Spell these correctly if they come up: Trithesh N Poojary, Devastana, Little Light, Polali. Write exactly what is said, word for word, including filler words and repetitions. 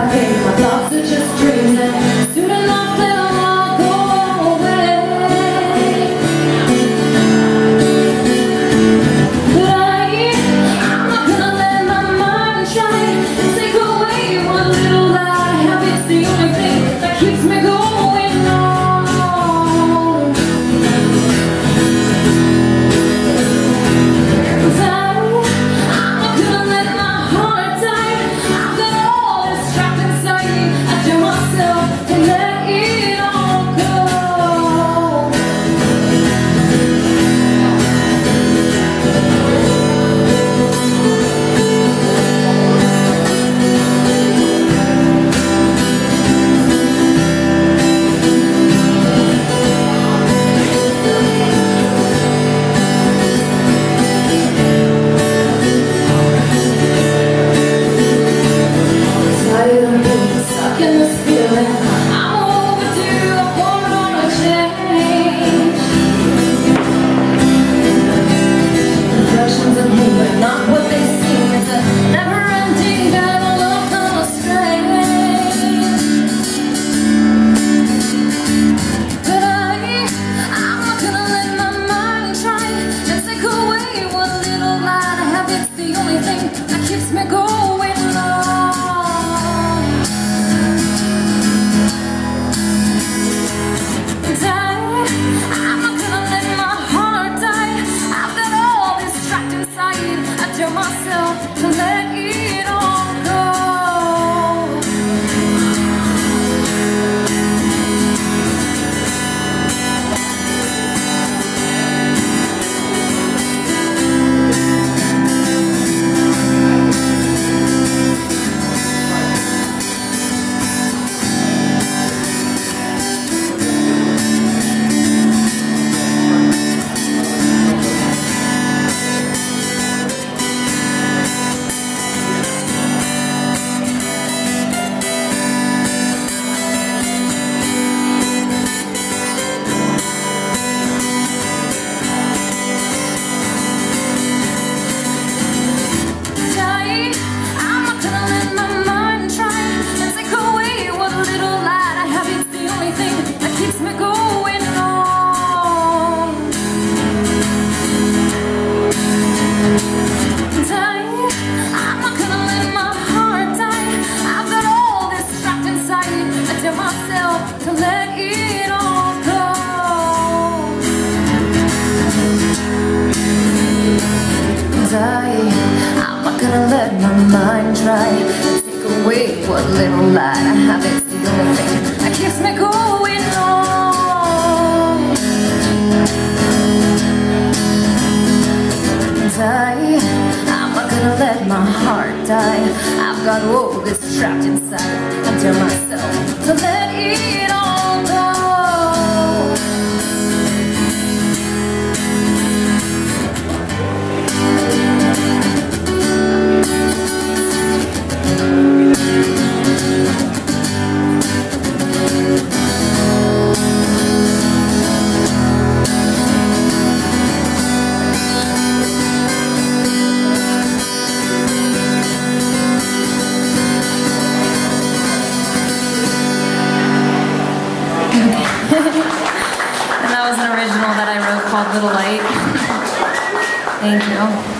laughing, my thoughts are just dreams, and soon enough they'll all go away. But I, I'm not gonna let my mind try to take away one little light. Habit's the only thing that keeps me going on. But I, I'm not gonna let my heart die. I've got all that's trapped inside me. I do myself and let it all go. Tired of being stuck in this feeling. I'm overdue, I wanna change. Impressions of me are not what they seem. It's a never-ending battle of the strength. But I, I'm not gonna let my mind try and take away one little light I have. It's the only thing that keeps me going on. And I, I'm not gonna let my heart die. I've got all this trapped inside. I tell myself to let it all go. I, I'm not gonna let my mind try and take away what little light I have. It's the only thing that keeps me going on. And I, I'm not gonna let my heart die. I've got all this trapped inside. I tell myself to let it all go. And I, I'm not gonna let my mind try to take away what little light I have. It's the only thing that keeps me going on. And I, I'm not gonna let my heart die. I've got all that's trapped inside. I tell myself to let it all go. And that was an original that I wrote called Little Light. Thank you.